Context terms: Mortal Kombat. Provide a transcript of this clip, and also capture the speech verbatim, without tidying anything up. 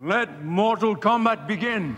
Let Mortal Kombat begin!